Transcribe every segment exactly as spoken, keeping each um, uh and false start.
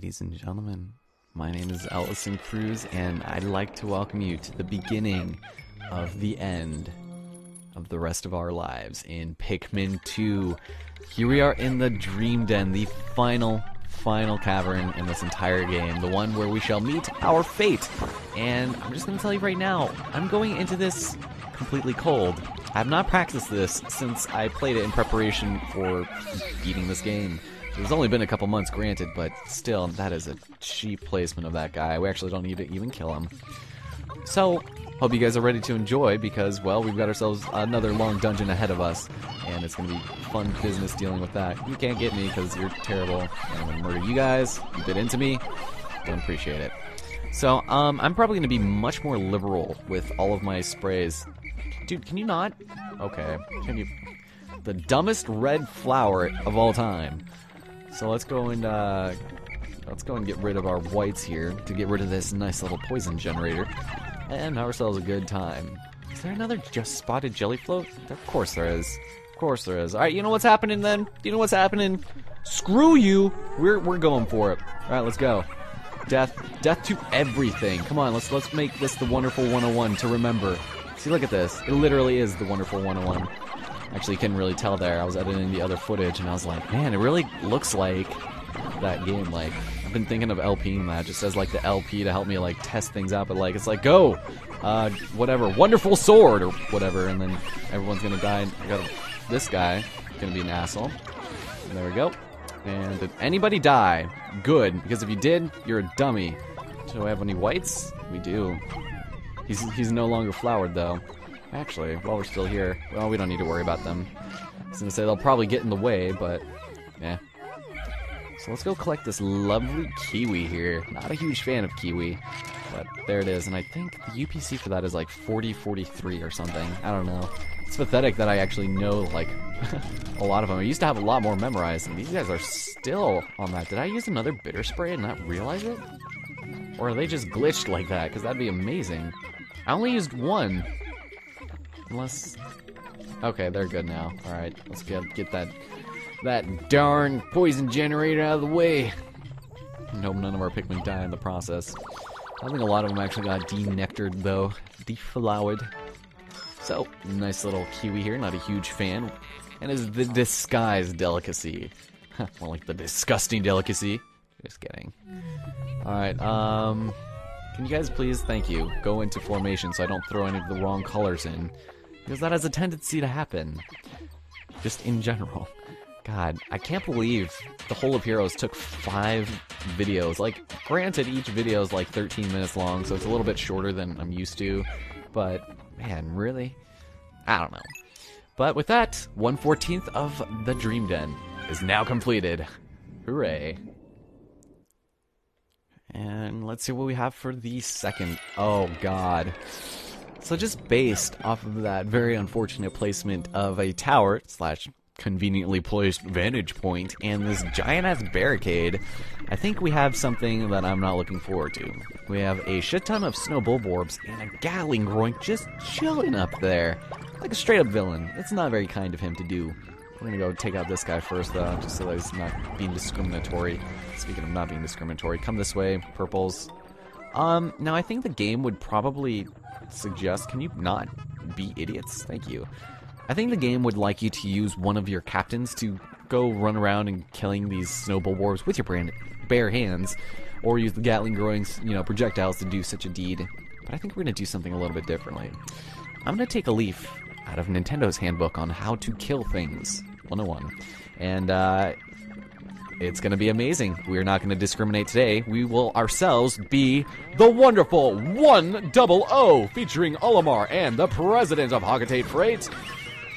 ladies and gentlemen. My name is Elison Cruz, and I'd like to welcome you to the beginning of the end of the rest of our lives in Pikmin two. Here we are in the Dream Den, the final, final cavern in this entire game, the one where we shall meet our fate. And I'm just going to tell you right now, I'm going into this completely cold. I've not practiced this since I played it in preparation for beating this game. It's only been a couple months, granted, but still, that is a cheap placement of that guy. We actually don't need to even kill him. So, hope you guys are ready to enjoy because, well, we've got ourselves another long dungeon ahead of us, and it's going to be fun business dealing with that. You can't get me because you're terrible, and I'm going to murder you guys. You bit into me. Don't appreciate it. So, um, I'm probably going to be much more liberal with all of my sprays. Dude, can you not? Okay. Can you? The dumbest red flower of all time. So let's go and uh, let's go and get rid of our whites here to get rid of this nice little poison generator and have ourselves a good time. Is there another just spotted jellyfloat? Of course there is. Of course there is. All right, you know what's happening then? You know what's happening? Screw you. We're we're going for it. All right, let's go. Death, death to everything. Come on, let's let's make this the Wonderful one oh one to remember. See, look at this. It literally is the Wonderful one oh one. Actually, you couldn't really tell there. I was editing the other footage, and I was like, man, it really looks like that game. Like, I've been thinking of LPing that. It just says, like, the L P to help me, like, test things out. But, like, it's like, go! Uh, whatever. Wonderful sword! Or whatever. And then everyone's gonna die. I gotta, this guy is gonna be an asshole. And there we go. And did anybody die? Good. Because if you did, you're a dummy. Do we have any whites? We do. He's, he's no longer flowered, though. Actually, while we're still here, well, we don't need to worry about them. I was going to say they'll probably get in the way, but, eh. So let's go collect this lovely kiwi here. Not a huge fan of kiwi, but there it is. And I think the U P C for that is like forty forty-three or something. I don't know. It's pathetic that I actually know, like, a lot of them. I used to have a lot more memorized, and these guys are still on that. Did I use another bitter spray and not realize it? Or are they just glitched like that? Because that'd be amazing. I only used one. Unless... Okay, they're good now. Alright, let's get, get that that darn poison generator out of the way. And hope none of our Pikmin die in the process. I think a lot of them actually got de-nectared, though. Deflowered. So, nice little kiwi here. Not a huge fan. And is the disguise delicacy. More like the disgusting delicacy. Just kidding. Alright, um... can you guys please, thank you, go into formation so I don't throw any of the wrong colors in? Because that has a tendency to happen. Just in general. God, I can't believe the whole of Heroes took five videos. Like, granted, each video is like thirteen minutes long, so it's a little bit shorter than I'm used to. But, man, really? I don't know. But with that, one fourteenth of the Dream Den is now completed. Hooray. And let's see what we have for the second. Oh, God. So just based off of that very unfortunate placement of a tower, slash conveniently placed vantage point, and this giant-ass barricade, I think we have something that I'm not looking forward to. We have a shit ton of snow bulborbs and a Gatling groink just chilling up there. Like a straight-up villain. It's not very kind of him to do. We're gonna go take out this guy first, though, just so that he's not being discriminatory. Speaking of not being discriminatory, come this way, purples. Um, now I think the game would probably suggest... Can you not be idiots? Thank you. I think the game would like you to use one of your captains to go run around and killing these snow bulborbs with your brand bare hands, or use the Gatling groinks, you know, projectiles to do such a deed. But I think we're gonna do something a little bit differently. I'm gonna take a leaf out of Nintendo's handbook on how to kill things. one oh one. And uh, it's going to be amazing. We're not going to discriminate today. We will ourselves be the Wonderful one double oh, featuring Olimar and the president of Hockitay Freight.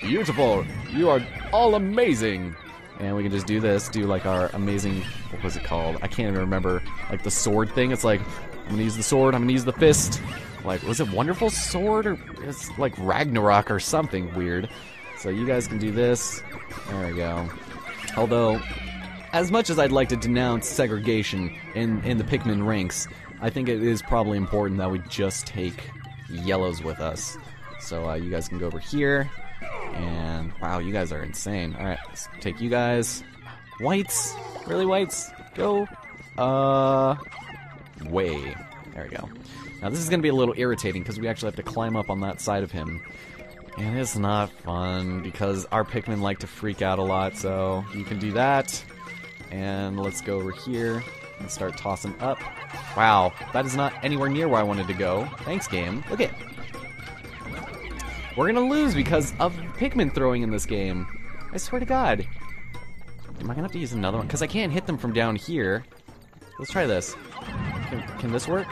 Beautiful. You are all amazing. And we can just do this, do like our amazing, what was it called? I can't even remember. Like the sword thing. It's like, I'm going to use the sword, I'm going to use the fist. Like, was it Wonderful Sword or it's like Ragnarok or something weird? So you guys can do this. There we go. Although, as much as I'd like to denounce segregation in, in the Pikmin ranks, I think it is probably important that we just take yellows with us. So uh, you guys can go over here. And, wow, you guys are insane. Alright, let's take you guys. Whites? Really, whites? Go. Uh, way. There we go. Now this is going to be a little irritating because we actually have to climb up on that side of him. And it's not fun because our Pikmin like to freak out a lot, so you can do that. And let's go over here and start tossing up. Wow, that is not anywhere near where I wanted to go. Thanks, game. Look it. We're going to lose because of Pikmin throwing in this game. I swear to God. Am I going to have to use another one? Because I can't hit them from down here. Let's try this. Can, can this work?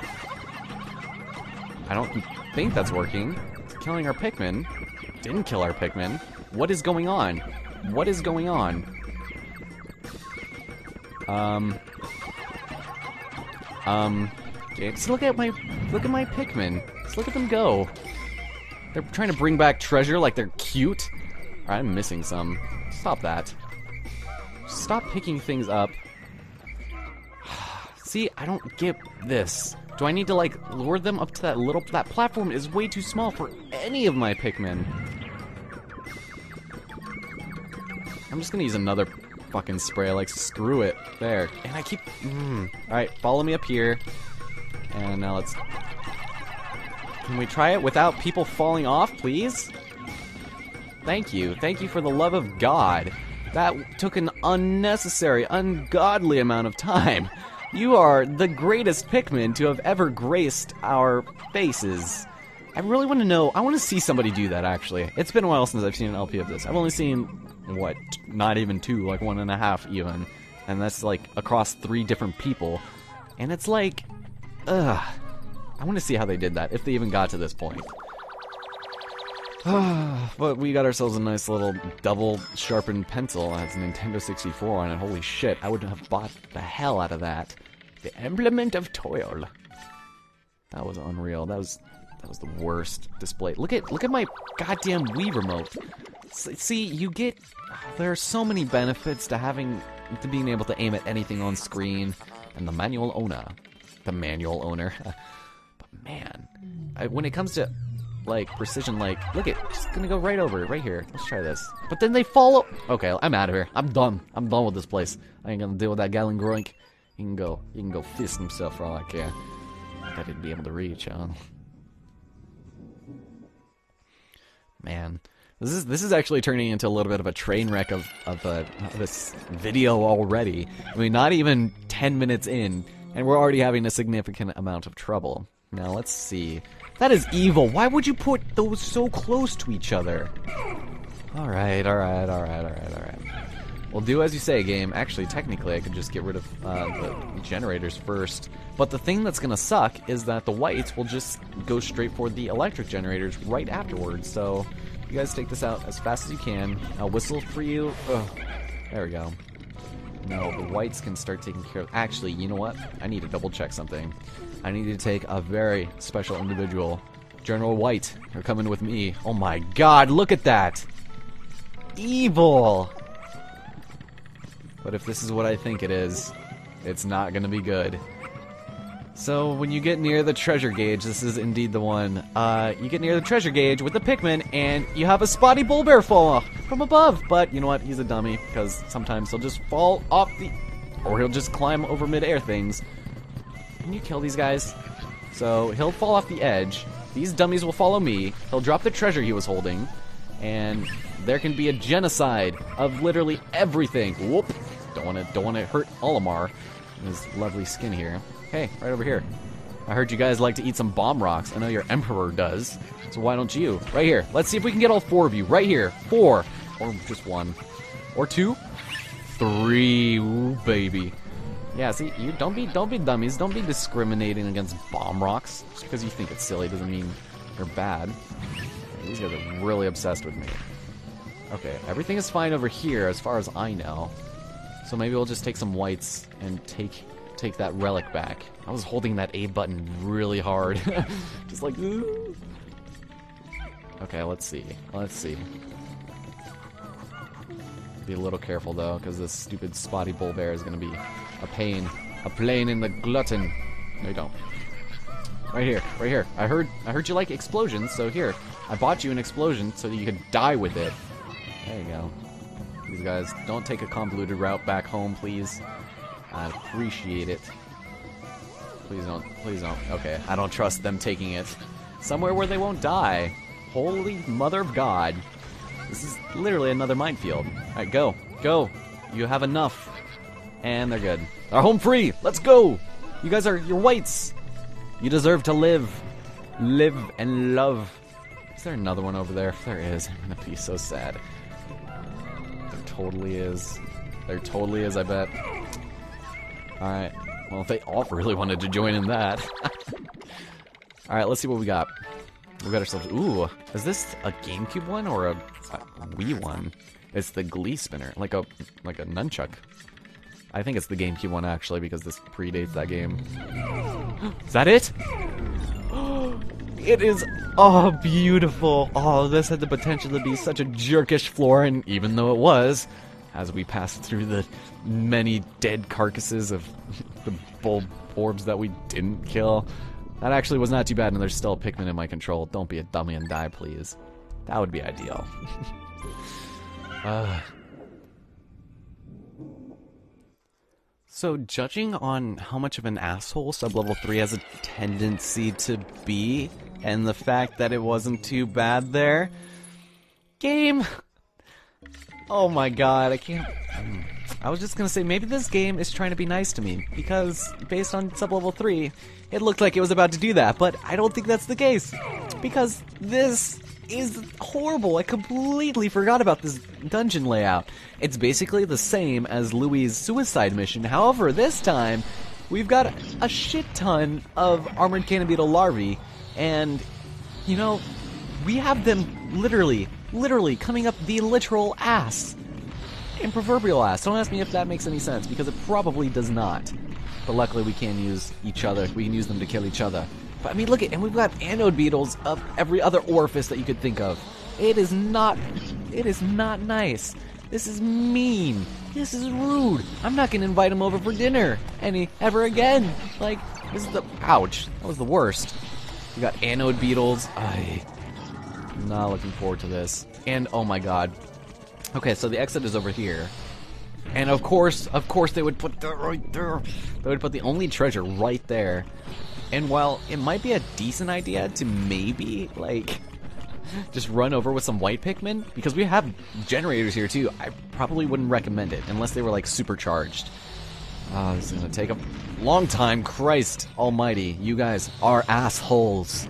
I don't think that's working. It's killing our Pikmin. Didn't kill our Pikmin. What is going on? What is going on? Um... Um... Just look at my... Look at my Pikmin. Just look at them go. They're trying to bring back treasure like they're cute. Alright, I'm missing some. Stop that. Stop picking things up. See, I don't get this. Do I need to, like, lure them up to that little... That platform is way too small for any of my Pikmin. I'm just gonna use another fucking spray. Like, screw it. There. And I keep... Mm. Alright, follow me up here. And now let's... Can we try it without people falling off, please? Thank you. Thank you for the love of God. That took an unnecessary, ungodly amount of time. You are the greatest Pikmin to have ever graced our faces. I really want to know. I want to see somebody do that, actually. It's been a while since I've seen an L P of this. I've only seen, what, not even two, like one and a half even. And that's, like, across three different people. And it's like, ugh. I want to see how they did that, if they even got to this point. But we got ourselves a nice little double sharpened pencil. That's a Nintendo sixty-four on it. Holy shit, I would have bought the hell out of that. The implement of toil. That was unreal. That was that was the worst display. Look at look at my goddamn Wii remote. See, you get there are so many benefits to having to being able to aim at anything on screen. And the manual owner. The manual owner. But man, I, when it comes to like precision, like look at just gonna go right over right here. Let's try this, but then they follow. Okay, I'm out of here. I'm done. I'm done with this place. I ain't gonna deal with that Gatling groink. He can go he can go fist himself for all I care. I didn't be able to reach, huh? Man, this is this is actually turning into a little bit of a train wreck of of, uh, of this video already. I mean, not even ten minutes in and we're already having a significant amount of trouble. Now let's see. That is evil. Why would you put those so close to each other? Alright, alright, alright, alright, alright. Well, do as you say, game. Actually, technically, I could just get rid of uh, the generators first. But the thing that's going to suck is that the whites will just go straight for the electric generators right afterwards. So, you guys take this out as fast as you can. I'll whistle for you. Ugh. There we go. No, the whites can start taking care of... Actually, you know what? I need to double-check something. I need to take a very special individual. General White, you're coming with me. Oh my god, look at that! Evil! But if this is what I think it is, it's not gonna be good. So, when you get near the treasure gauge, this is indeed the one. Uh, you get near the treasure gauge with the Pikmin, and you have a Spotty Bulbear fall off from above. But, you know what? He's a dummy, because sometimes he'll just fall off the... Or he'll just climb over midair things. Can you kill these guys? So, he'll fall off the edge. These dummies will follow me. He'll drop the treasure he was holding. And there can be a genocide of literally everything. Whoop! Don't want to don't want to hurt Olimar and his lovely skin here. Hey, right over here. I heard you guys like to eat some bomb rocks. I know your emperor does. So why don't you? Right here. Let's see if we can get all four of you. Right here. Four. Or just one. Or two. Three. Ooh, baby. Yeah, see, you don't be don't be dummies. Don't be discriminating against bomb rocks. Just because you think it's silly doesn't mean you're bad. These guys are really obsessed with me. Okay, everything is fine over here as far as I know. So maybe we'll just take some whites and take... take that relic back. I was holding that A button really hard. Just like, ooh. Okay, let's see. Let's see. Be a little careful, though, because this stupid Spotty Bulbear is going to be a pain. A plane in the glutton. No, you don't. Right here. Right here. I heard I heard you like explosions, so here. I bought you an explosion so that you could die with it. There you go. These guys, don't take a convoluted route back home, please. I appreciate it. Please don't. Please don't. Okay, I don't trust them taking it. Somewhere where they won't die. Holy mother of God. This is literally another minefield. Alright, go. Go. You have enough. And they're good. They're home free! Let's go! You guys are... You're whites! You deserve to live. Live and love. Is there another one over there? If there is, I'm gonna be so sad. There totally is. There totally is, I bet. Alright. Well, if they all really wanted to join in that. Alright, let's see what we got. We got ourselves... Ooh, is this a GameCube one or a, a Wii one? It's the Glee Spinner, like a like a nunchuck. I think it's the GameCube one, actually, because this predates that game. Is that it? It is... Oh, beautiful. Oh, this had the potential to be such a jerkish floor, and even though it was, as we passed through the many dead carcasses of the bulb orbs that we didn't kill... That actually was not too bad, and there's still a Pikmin in my control. Don't be a dummy and die, please. That would be ideal. uh. So, judging on how much of an asshole Sublevel three has a tendency to be, and the fact that it wasn't too bad there... Game! Oh my god, I can't... I was just gonna say, maybe this game is trying to be nice to me, because based on Sublevel three... It looked like it was about to do that, but I don't think that's the case. Because this is horrible. I completely forgot about this dungeon layout. It's basically the same as Louie's suicide mission. However, this time, we've got a shit ton of Armored Cannon Beetle larvae. And, you know, we have them literally, literally coming up the literal ass. And proverbial ass. Don't ask me if that makes any sense, because it probably does not. But luckily we can use each other. We can use them to kill each other. But I mean, look at, and we've got anode beetles of every other orifice that you could think of. It is not, it is not nice. This is mean. This is rude. I'm not gonna invite him over for dinner any ever again. Like, this is the, ouch. That was the worst. We got anode beetles. I, not looking forward to this. And oh my god. Okay, so the exit is over here. And of course, of course they would put the right there. They would put the only treasure right there. And while it might be a decent idea to maybe, like, just run over with some white Pikmin, because we have generators here too, I probably wouldn't recommend it, unless they were, like, supercharged. Oh, this is gonna take a long time. Christ almighty, you guys are assholes.